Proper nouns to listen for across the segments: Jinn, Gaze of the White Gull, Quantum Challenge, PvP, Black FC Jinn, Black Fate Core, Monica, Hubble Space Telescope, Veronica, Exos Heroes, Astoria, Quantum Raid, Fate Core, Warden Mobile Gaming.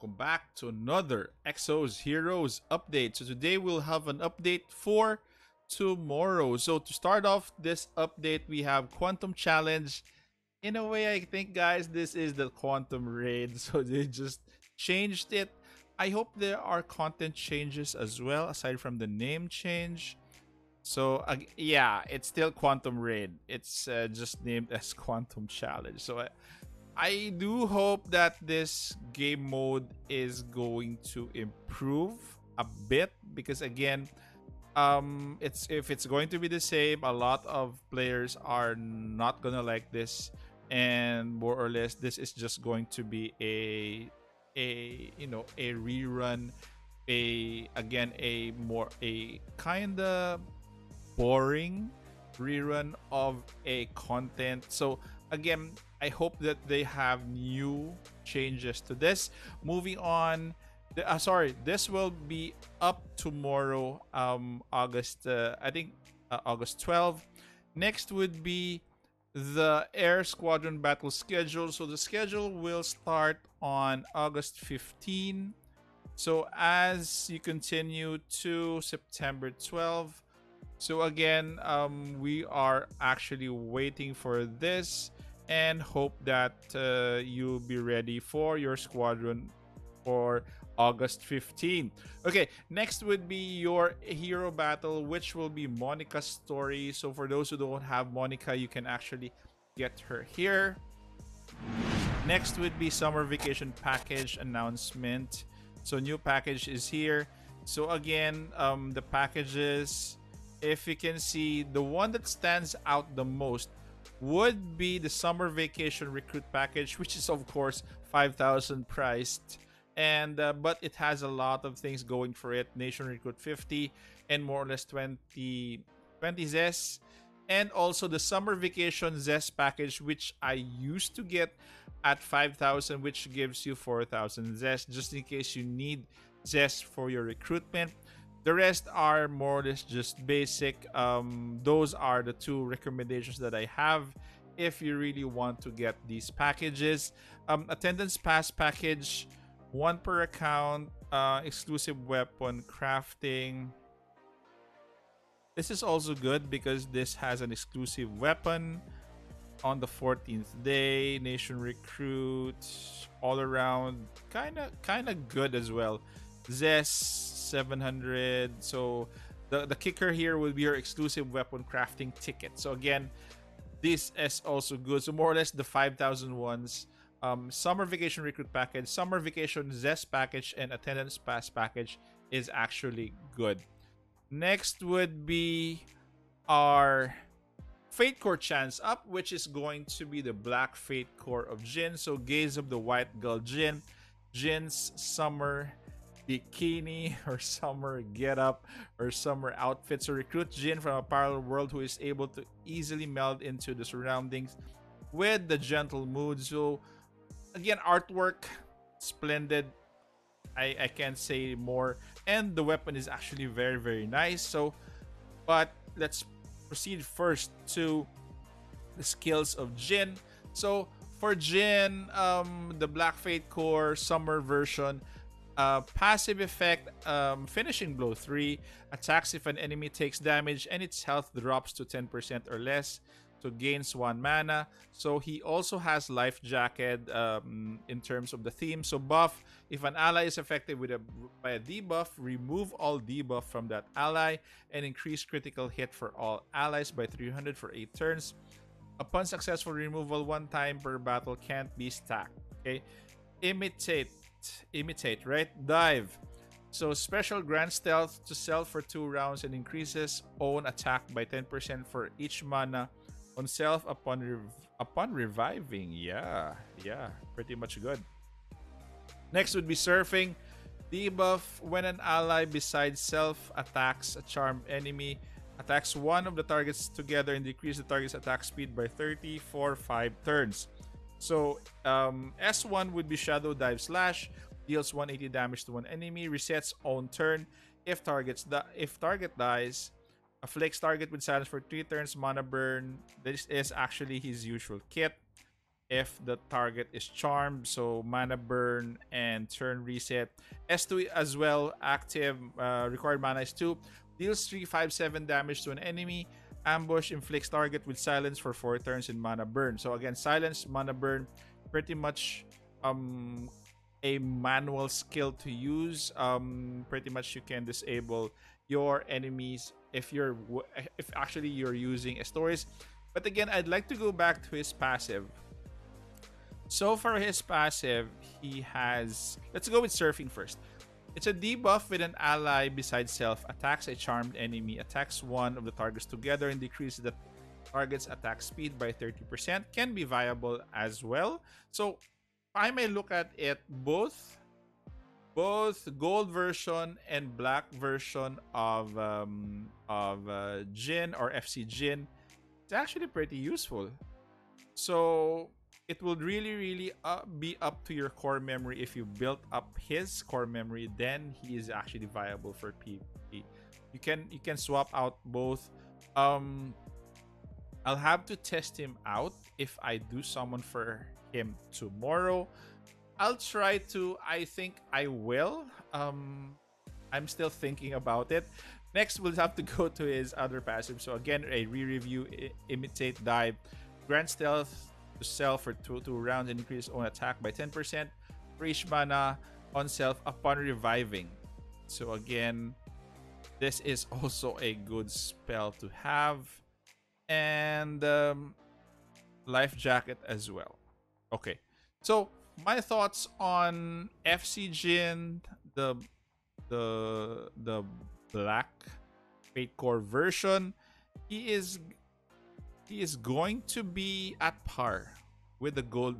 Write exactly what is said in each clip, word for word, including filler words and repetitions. welcome back to another Exos Heroes update. So today we'll have an update for tomorrow. So to start off this update, we have Quantum Challenge. In a way, I think, guys, this is the Quantum Raid. So they just changed it. I hope there are content changes as well, aside from the name change. So, uh, yeah, it's still Quantum Raid. It's uh, just named as Quantum Challenge. So, I, I do hope that this game mode is going to improve a bit. Because, again, um, it's if it's going to be the same, a lot of players are not going to like this. And more or less, this is just going to be a, a you know, a rerun. A, again, a more, a kind of boring rerun of a content. So again, I hope that they have new changes to this. Moving on, the, uh, sorry, this will be up tomorrow, um, August, uh, I think uh, August twelfth. Next would be the Air Squadron Battle Schedule. So the schedule will start on August fifteenth. So as you continue to September twelfth. So again, um, we are actually waiting for this and hope that uh, you'll be ready for your squadron for August fifteenth. Okay, next would be your hero battle, which will be Monica's story. So for those who don't have Monica, you can actually get her here. Next would be summer vacation package announcement. So new package is here. So again, um, the packages, if you can see, the one that stands out the most would be the summer vacation recruit package, which is of course five thousand priced, and uh, but it has a lot of things going for it. Nation recruit fifty and more or less twenty zest, and also the summer vacation zest package, which I used to get at five thousand, which gives you four thousand zest, just in case you need zest for your recruitment. The rest are more or less just basic. Um, those are the two recommendations that I have if you really want to get these packages. Um, attendance pass package, one per account, uh, exclusive weapon crafting. This is also good because this has an exclusive weapon on the fourteenth day. Nation recruit, all around, kind of kind of good as well. Zest seven hundred. So the the kicker here will be your exclusive weapon crafting ticket. So again, this is also good. So more or less the five thousand ones, um, summer vacation recruit package, summer vacation zest package, and attendance pass package is actually good. Next would be our Fate Core chance up, which is going to be the Black Fate Core of Jinn. So Gaze of the White Gull Jinn, Jinn's summer bikini or summer getup or summer outfits. So recruit Jinn from a parallel world who is able to easily meld into the surroundings with the gentle mood. So again, artwork splendid. I, I can't say more, and the weapon is actually very very nice. So but let's proceed first to the skills of Jinn. So for Jinn, um, the Black Fate Core summer version, Uh, passive effect, um, finishing blow three, attacks if an enemy takes damage and its health drops to ten percent or less, so gains one mana. So he also has life jacket, um, in terms of the theme. So buff, if an ally is affected with a, by a debuff, remove all debuff from that ally and increase critical hit for all allies by three hundred for eight turns. Upon successful removal, one time per battle, can't be stacked. Okay, imitate. imitate right dive. So special grand stealth to sell for two rounds and increases own attack by ten percent for each mana on self upon rev upon reviving. Yeah, yeah, pretty much good. Next would be surfing. Debuff, when an ally besides self attacks a charmed enemy, attacks one of the targets together and decrease the target's attack speed by thirty for five turns. So um, S one would be Shadow Dive Slash, deals one hundred eighty damage to one enemy, resets on turn. If targets if target dies, afflicts target with silence for three turns, mana burn. This is actually his usual kit. if the target is charmed, so mana burn and turn reset. S two as well, active, uh, required mana is two, deals three, five, seven damage to an enemy. Ambush inflicts target with silence for four turns in mana burn. So again, silence, mana burn, pretty much um a manual skill to use. Um pretty much you can disable your enemies if you're if actually you're using Astoria's. But again, I'd like to go back to his passive. So for his passive, he has, let's go with Surfing first. It's a debuff with an ally besides self, attacks a charmed enemy, attacks one of the targets together, and decreases the target's attack speed by thirty percent. Can be viable as well. So I may look at it, both both gold version and black version of um, of uh, Jinn or F C Jinn. It's actually pretty useful. So it will really, really uh, be up to your core memory. If you built up his core memory, then he is actually viable for PvP. You can you can swap out both. Um, I'll have to test him out if I do summon for him tomorrow. I'll try to. I think I will. Um, I'm still thinking about it. Next, we'll have to go to his other passive. So again, a re-review, imitate dive, grant stealth to self for two, two rounds and increase own attack by ten percent for each mana on self upon reviving. So again, this is also a good spell to have. And um, life jacket as well. Okay, so my thoughts on F C Jinn, the the the black Fate Core version. He is He is going to be at par with the gold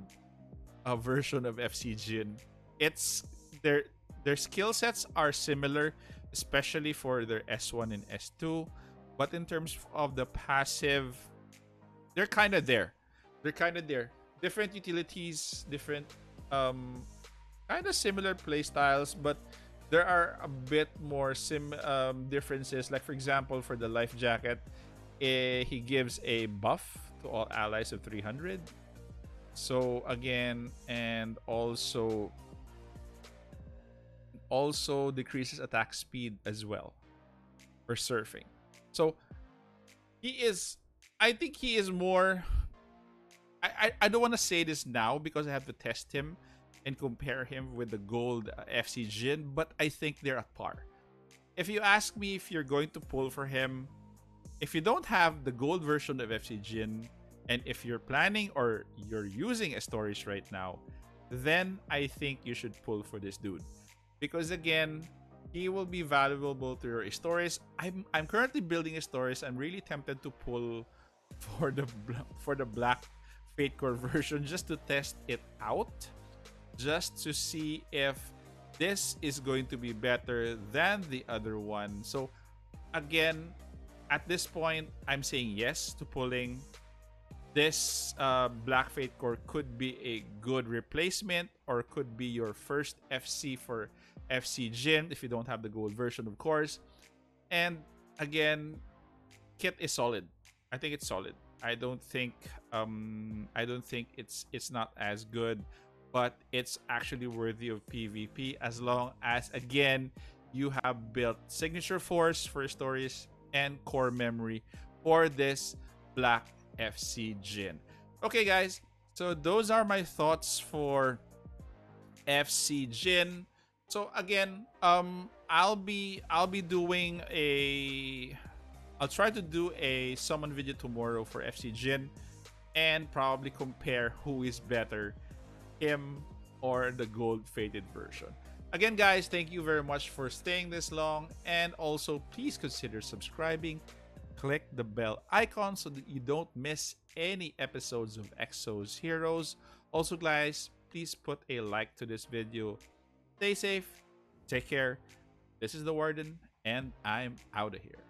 uh, version of F C Jinn. It's their their skill sets are similar, especially for their S one and S two. But in terms of the passive, they're kind of there. They're kind of there. Different utilities, different um, kind of similar play styles, but there are a bit more sim um, differences. Like for example, for the life jacket, Uh, he gives a buff to all allies of three hundred. So again, and also also decreases attack speed as well for surfing. So he is, I think he is more, I, I, I don't want to say this now because I have to test him and compare him with the gold uh, F C Jinn, but I think they're at par. If you ask me if you're going to pull for him, if you don't have the gold version of F C Jinn, and if you're planning or you're using Astoria's right now, then I think you should pull for this dude. Because again, he will be valuable to your Astoria's. I'm I'm currently building Astoria's. I'm really tempted to pull for the for the black Fate Core version just to test it out, just to see if this is going to be better than the other one. So again, at this point, I'm saying yes to pulling. This uh, Black Fate Core could be a good replacement, or could be your first F C for F C Jinn if you don't have the gold version, of course. And again, kit is solid. I think it's solid. I don't think um, I don't think it's it's not as good, but it's actually worthy of PvP as long as, again, you have built signature force for Astoria's and core memory for this black F C Jinn. Okay guys, so those are my thoughts for F C Jinn. So again, um i'll be i'll be doing a i'll try to do a summon video tomorrow for F C Jinn and probably compare who is better, him or the gold faded version. Again guys, thank you very much for staying this long, and also please consider subscribing, click the bell icon so that you don't miss any episodes of Exos Heroes. Also guys, please put a like to this video. Stay safe, take care. This is the Warden, and I'm out of here.